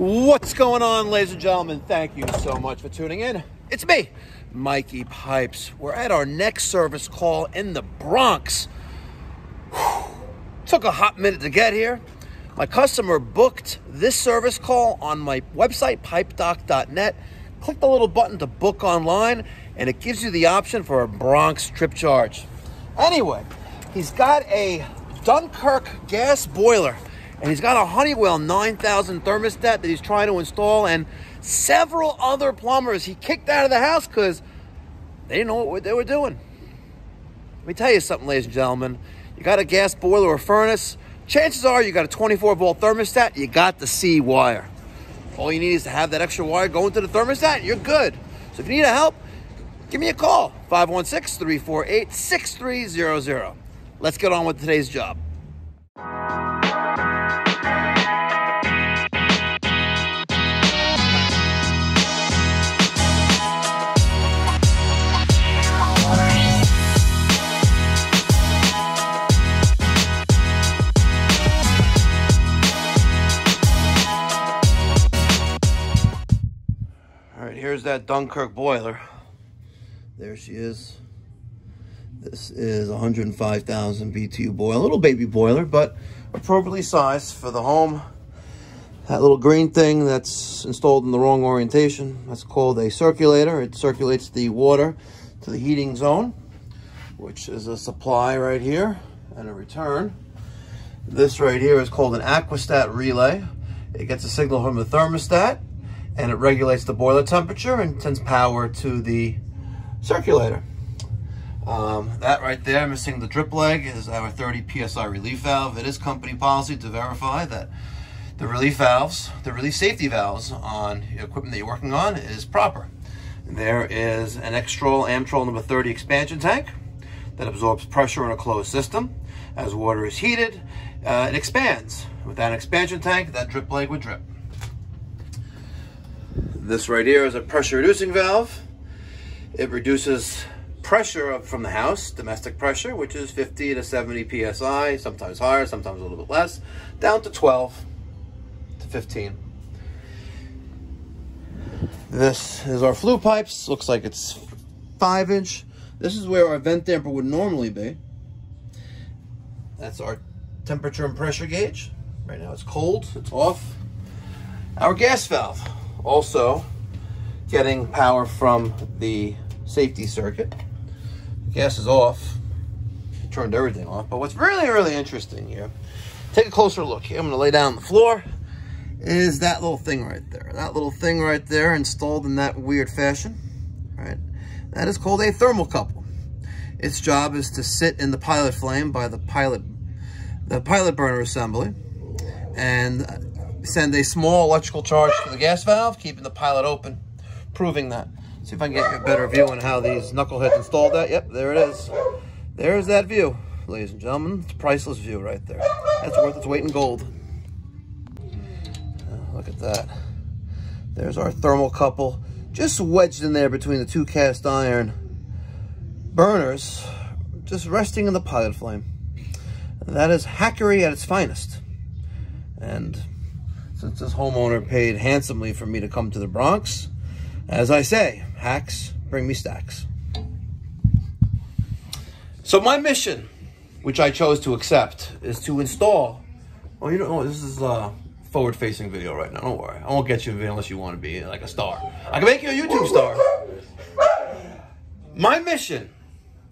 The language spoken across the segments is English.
What's going on, ladies and gentlemen? Thank you so much for tuning in. It's me, Mikey Pipes. We're at our next service call in the Bronx. Whew. Took a hot minute to get here. My customer booked this service call on my website, pipedoc.net. Click the little button to book online, and it gives you the option for a Bronx trip charge. Anyway, he's got a Dunkirk gas boiler, and he's got a Honeywell 9000 thermostat that he's trying to install, and several other plumbers he kicked out of the house because they didn't know what they were doing. Let me tell you something, ladies and gentlemen. You got a gas boiler or furnace, chances are you got a 24-volt thermostat, you got the C wire. All you need is to have that extra wire going to the thermostat, you're good. So if you need help, give me a call, 516-348-6300. Let's get on with today's job. Here's that Dunkirk boiler. There she is. This is 105,000 BTU boiler, little baby boiler, but appropriately sized for the home. That little green thing that's installed in the wrong orientation, that's called a circulator. It circulates the water to the heating zone, which is a supply right here and a return. This right here is called an Aquastat relay. It gets a signal from the thermostat, and it regulates the boiler temperature and sends power to the circulator. That right there, missing the drip leg, is our 30 PSI relief valve. It is company policy to verify that the relief valves, the relief safety valves on equipment that you're working on is proper. There is an Extrol Amtrol number 30 expansion tank that absorbs pressure in a closed system. As water is heated, it expands. Without an expansion tank, that drip leg would drip. This right here is a pressure reducing valve. It reduces pressure from the house, domestic pressure, which is 50 to 70 PSI, sometimes higher, sometimes a little bit less, down to 12 to 15. This is our flue pipes. Looks like it's 5-inch. This is where our vent damper would normally be. That's our temperature and pressure gauge. Right now it's cold, it's off. Our gas valve, also getting power from the safety circuit. The gas is off. It turned everything off. But what's really, really interesting here, take a closer look here. I'm going to lay down on the floor. Is that little thing right there. That little thing right there installed in that weird fashion. Right? That is called a thermocouple. Its job is to sit in the pilot flame by the pilot burner assembly and send a small electrical charge to the gas valve, keeping the pilot open, proving that. See if I can get you a better view on how these knuckleheads installed that. Yep, there it is. There's that view, ladies and gentlemen. It's a priceless view right there. That's worth its weight in gold. Oh, look at that. There's our thermocouple just wedged in there between the two cast iron burners, just resting in the pilot flame. And that is hackery at its finest. And since this homeowner paid handsomely for me to come to the Bronx, as I say, hacks bring me stacks. So my mission, which I chose to accept, is to install. Oh, you don't know, this is a forward-facing video right now. Don't worry, I won't get you a video unless you want to be like a star. I can make you a YouTube star. My mission,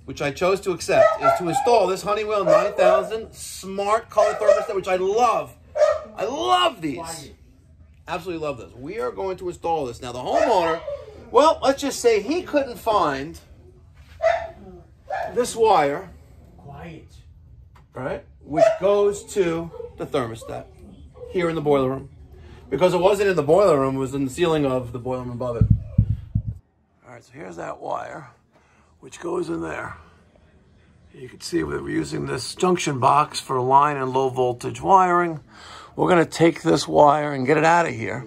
which I chose to accept, is to install this Honeywell 9000 smart color thermostat, which I love. I love these. Absolutely love this. We are going to install this. Now, the homeowner, well, let's just say he couldn't find this wire, right, which goes to the thermostat here in the boiler room. Because it wasn't in the boiler room, it was in the ceiling of the boiler room above it. All right, so here's that wire, which goes in there. You can see we're using this junction box for line and low voltage wiring. We're going to take this wire and get it out of here,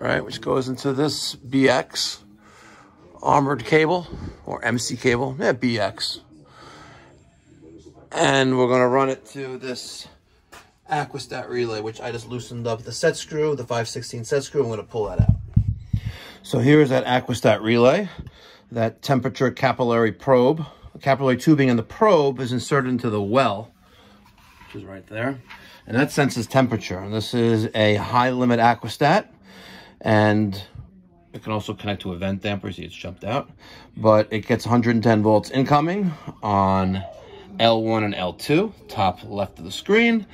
all right, which goes into this BX armored cable or MC cable. Yeah, BX. And we're going to run it to this Aquastat relay, which I just loosened up the set screw, the 5/16 set screw. I'm going to pull that out. So here is that Aquastat relay, that temperature capillary probe. Capillary tubing, and the probe is inserted into the well, which is right there. And that senses temperature. And this is a high limit Aquastat. And it can also connect to a vent damper. See, it's jumped out. But it gets 110 volts incoming on L1 and L2, top left of the screen.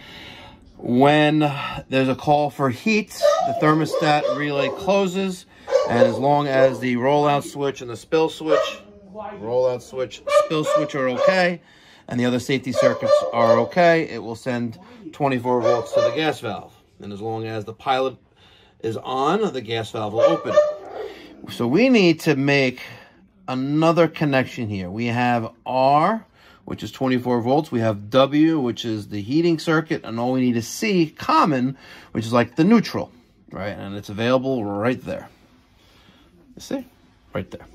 When there's a call for heat, the thermostat relay closes. And as long as the rollout switch and the spill switch, rollout switch, spill switch are okay, and the other safety circuits are okay, it will send 24 volts to the gas valve. And as long as the pilot is on, the gas valve will open. So we need to make another connection here. We have R, which is 24 volts. We have W, which is the heating circuit. And all we need is C, common, which is like the neutral, right? And it's available right there. You see? Right there.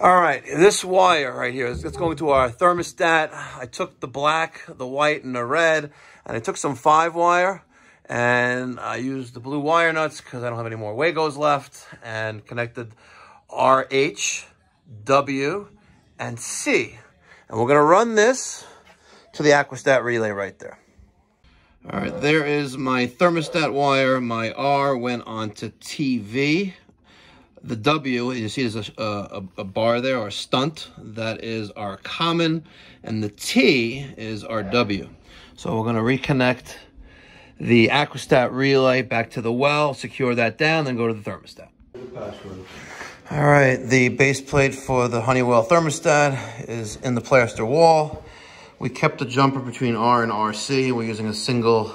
All right, this wire right here, it's going to our thermostat. I took the black, the white, and the red, and I took some 5-wire, and I used the blue wire nuts because I don't have any more Wagos left, and connected RH, W, and C. And we're going to run this to the Aquastat relay right there. All right, there is my thermostat wire. My R went on to TV. The W, you see there's a bar there, or a stunt. That is our common, and the T is our W. So we're going to reconnect the Aquastat relay back to the well, secure that down, then go to the thermostat. All right, the base plate for the Honeywell thermostat is in the plaster wall. We kept the jumper between R and RC. We're using a single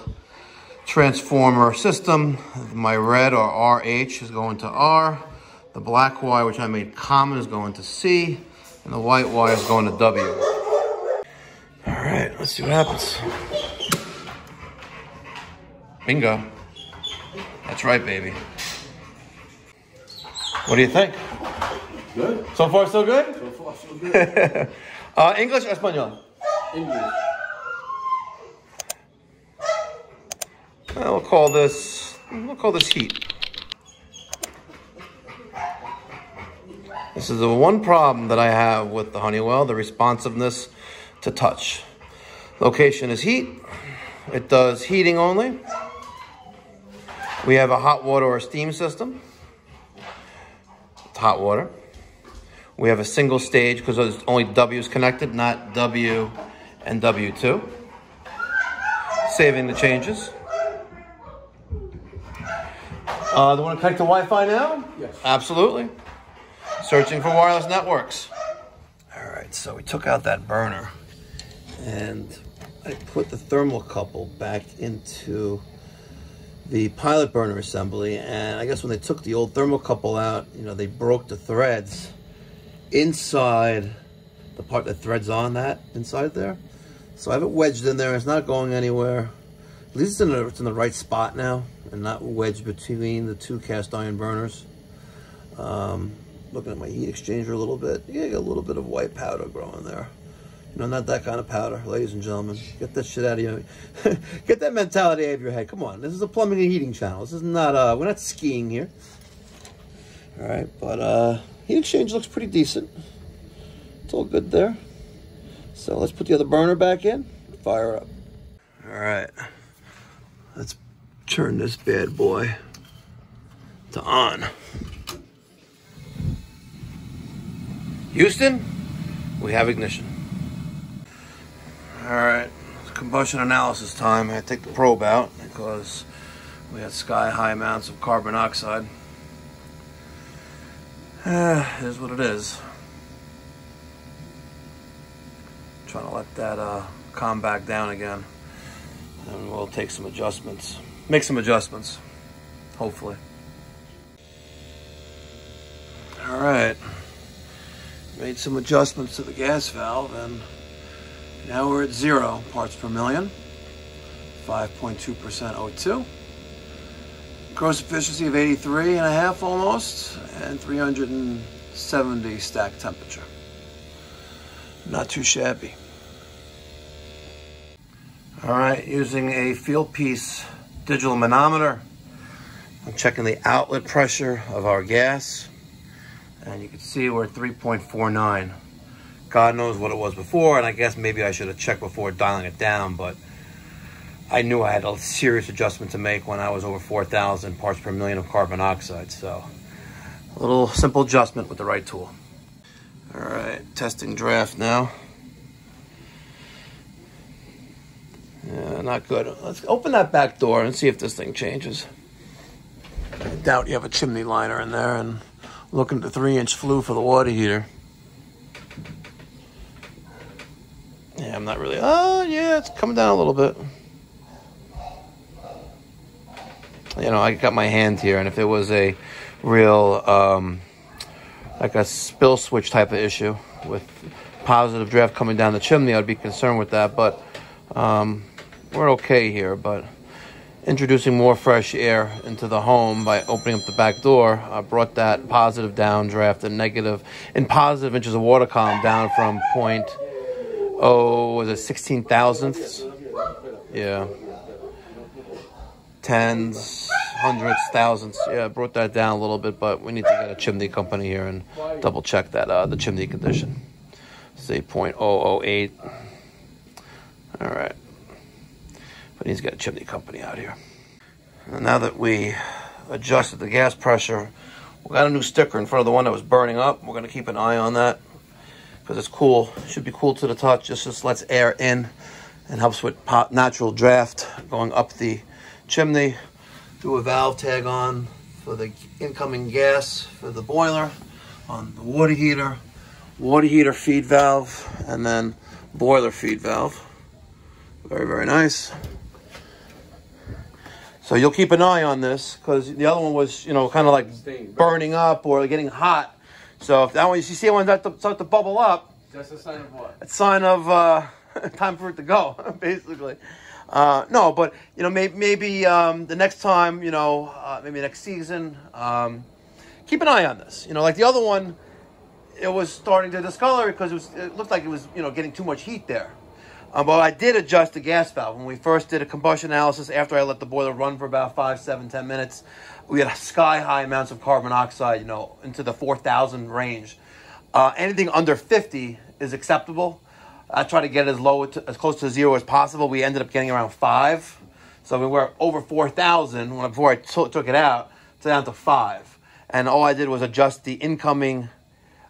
transformer system. My red, or RH, is going to R. The black wire, which I made common, is going to C, and the white wire is going to W. All right, let's see what happens. Bingo. That's right, baby. What do you think? Good. So far, so good? So far, so good. English or Espanol? English. We'll call this heat. This is the one problem that I have with the Honeywell, the responsiveness to touch. Location is heat. It does heating only. We have a hot water or steam system. It's hot water. We have a single stage because there's only W's connected, not W and W2. Saving the changes. Do you want to connect to Wi-Fi now? Yes. Absolutely. Searching for wireless networks. All right, so we took out that burner and I put the thermocouple back into the pilot burner assembly. And I guess when they took the old thermocouple out, you know, they broke the threads inside the part that threads on that inside there. So I have it wedged in there. It's not going anywhere. At least it's in the right spot now and not wedged between the two cast iron burners. Looking at my heat exchanger a little bit. Yeah, you got a little bit of white powder growing there. You know, not that kind of powder, ladies and gentlemen. Get that shit out of you. Get that mentality out of your head. Come on, this is a plumbing and heating channel. This is not, we're not skiing here. All right, but heat exchange looks pretty decent. It's all good there. So let's put the other burner back in, fire up. All right, let's turn this bad boy to on. Houston, we have ignition. All right, it's combustion analysis time. I take the probe out because we had sky-high amounts of carbon oxide. It is what it is. I'm trying to let that calm back down again. And we'll take some adjustments. Make some adjustments, hopefully. All right. Made some adjustments to the gas valve, and now we're at 0 parts per million, 5.2% O2. Gross efficiency of 83.5 almost, and 370 stack temperature. Not too shabby. All right, using a field piece digital manometer, I'm checking the outlet pressure of our gas, and you can see we're at 3.49. God knows what it was before, and I guess maybe I should have checked before dialing it down, but I knew I had a serious adjustment to make when I was over 4,000 parts per million of carbon monoxide, so a little simple adjustment with the right tool. All right, testing draft now. Yeah, not good. Let's open that back door and see if this thing changes. I doubt you have a chimney liner in there, and looking at the 3-inch flue for the water heater. Yeah, I'm not really, oh yeah, it's coming down a little bit. You know, I got my hand here, and if it was a real, like a spill switch type of issue with positive draft coming down the chimney, I'd be concerned with that, but we're okay here. But introducing more fresh air into the home by opening up the back door brought that positive downdraft and negative and positive inches of water column down from 0.16 thousandths, yeah, tens, hundreds, thousandths. Yeah, brought that down a little bit, but we need to get a chimney company here and double check that the chimney condition. Say 0.008. All right, but he's got a chimney company out here. And now that we adjusted the gas pressure, we got a new sticker in front of the one that was burning up. We're gonna keep an eye on that because it's cool. It should be cool to the touch. It just lets air in and helps with natural draft going up the chimney. Do a valve tag on for the incoming gas for the boiler, on the water heater feed valve, and then boiler feed valve. Very, very nice. So you'll keep an eye on this because the other one was, you know, kind of like burning up or getting hot. So if that one, you see one start to bubble up, that's a sign of what? It's a sign of time for it to go, basically. No, but, you know, maybe the next time, you know, maybe next season, keep an eye on this. You know, like the other one, it was starting to discolor because it looked like it was, you know, getting too much heat there. But I did adjust the gas valve. When we first did a combustion analysis, after I let the boiler run for about 5, 7, 10 minutes, we had sky-high amounts of carbon monoxide, you know, into the 4,000 range. Anything under 50 is acceptable. I try to get it as low, as close to zero as possible. We ended up getting around 5. So we were over 4,000 before I took it out, to down to 5. And all I did was adjust the incoming,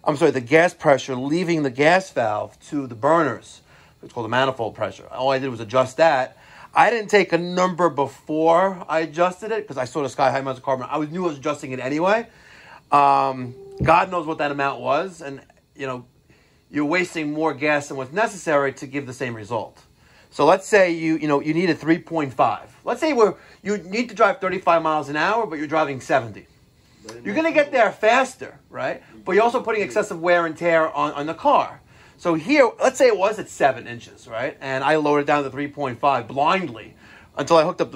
I'm sorry, the gas pressure leaving the gas valve to the burners. It's called the manifold pressure. All I did was adjust that. I didn't take a number before I adjusted it because I saw the sky-high amounts of carbon. I knew I was adjusting it anyway. God knows what that amount was. And, you know, you're wasting more gas than what's necessary to give the same result. So let's say you need a 3.5. Let's say you need to drive 35 miles an hour, but you're driving 70. You're going to get there faster, right? But you're also putting excessive wear and tear on the car. So here, let's say it was at 7 inches, right? And I lowered it down to 3.5 blindly until I hooked up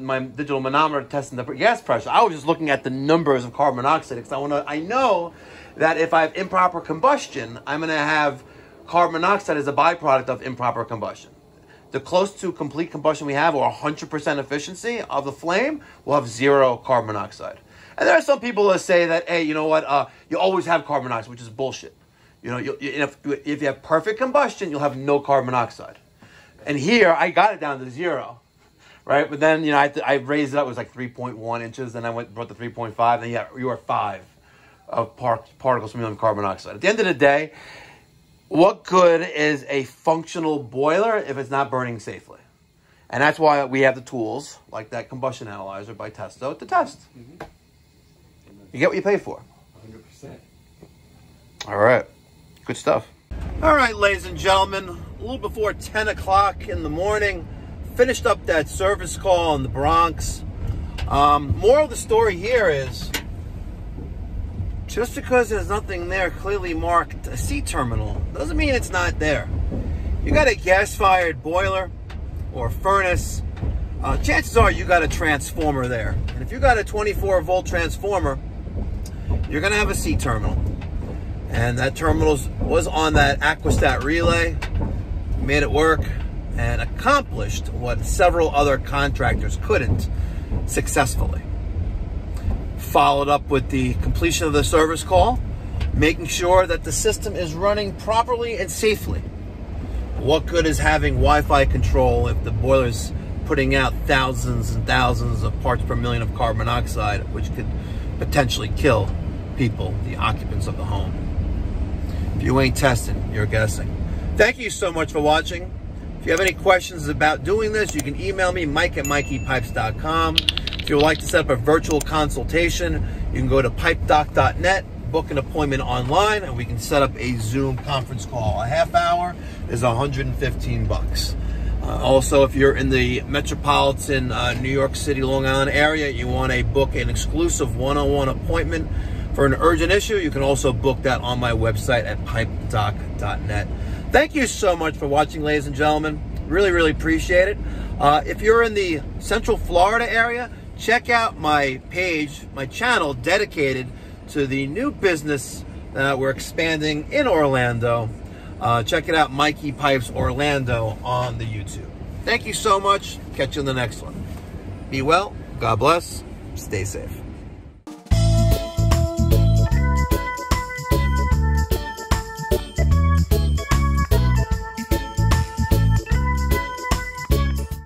my digital manometer testing the gas pressure. I was just looking at the numbers of carbon monoxide because I know that if I have improper combustion, I'm going to have carbon monoxide as a byproduct of improper combustion. The close to complete combustion we have, or 100% efficiency of the flame, will have 0 carbon monoxide. And there are some people that say that, hey, you know what, you always have carbon monoxide, which is bullshit. You know, if you have perfect combustion, you'll have no carbon monoxide. And here, I got it down to 0, right? But then, you know, I raised it up. It was like 3.1 inches. Then I brought the 3.5. Then, yeah, you were 5 of particles per million carbon monoxide. At the end of the day, what good is a functional boiler if it's not burning safely? And that's why we have the tools, like that combustion analyzer by Testo, to test. Mm-hmm. You get what you pay for. 100%. All right. Good stuff. All right, ladies and gentlemen, a little before 10 o'clock in the morning, finished up that service call in the Bronx. Moral of the story here is, just because there's nothing there clearly marked a C terminal, doesn't mean it's not there. You got a gas-fired boiler or furnace, chances are you got a transformer there. And if you got a 24-volt transformer, you're gonna have a C terminal. And that terminal was on that Aquastat relay, made it work. and accomplished what several other contractors couldn't successfully. Followed up with the completion of the service call, making sure that the system is running properly and safely. What good is having Wi-Fi control if the boiler's putting out thousands and thousands of parts per million of carbon monoxide, which could potentially kill people, the occupants of the home? If you ain't testing, you're guessing. Thank you so much for watching. If you have any questions about doing this, you can email me, mike@mikeypipes.com. If you would like to set up a virtual consultation, you can go to pipedoc.net, book an appointment online, and we can set up a Zoom conference call. A half hour is $115. Also, if you're in the metropolitan New York City, Long Island area, you want to book an exclusive one-on-one appointment for an urgent issue, you can also book that on my website at pipedoc.net. Thank you so much for watching, ladies and gentlemen. Really, really appreciate it. If you're in the Central Florida area, check out my page, my channel dedicated to the new business that we're expanding in Orlando. Check it out, Mikey Pipes Orlando on the YouTube. Thank you so much. Catch you in the next one. Be well. God bless. Stay safe.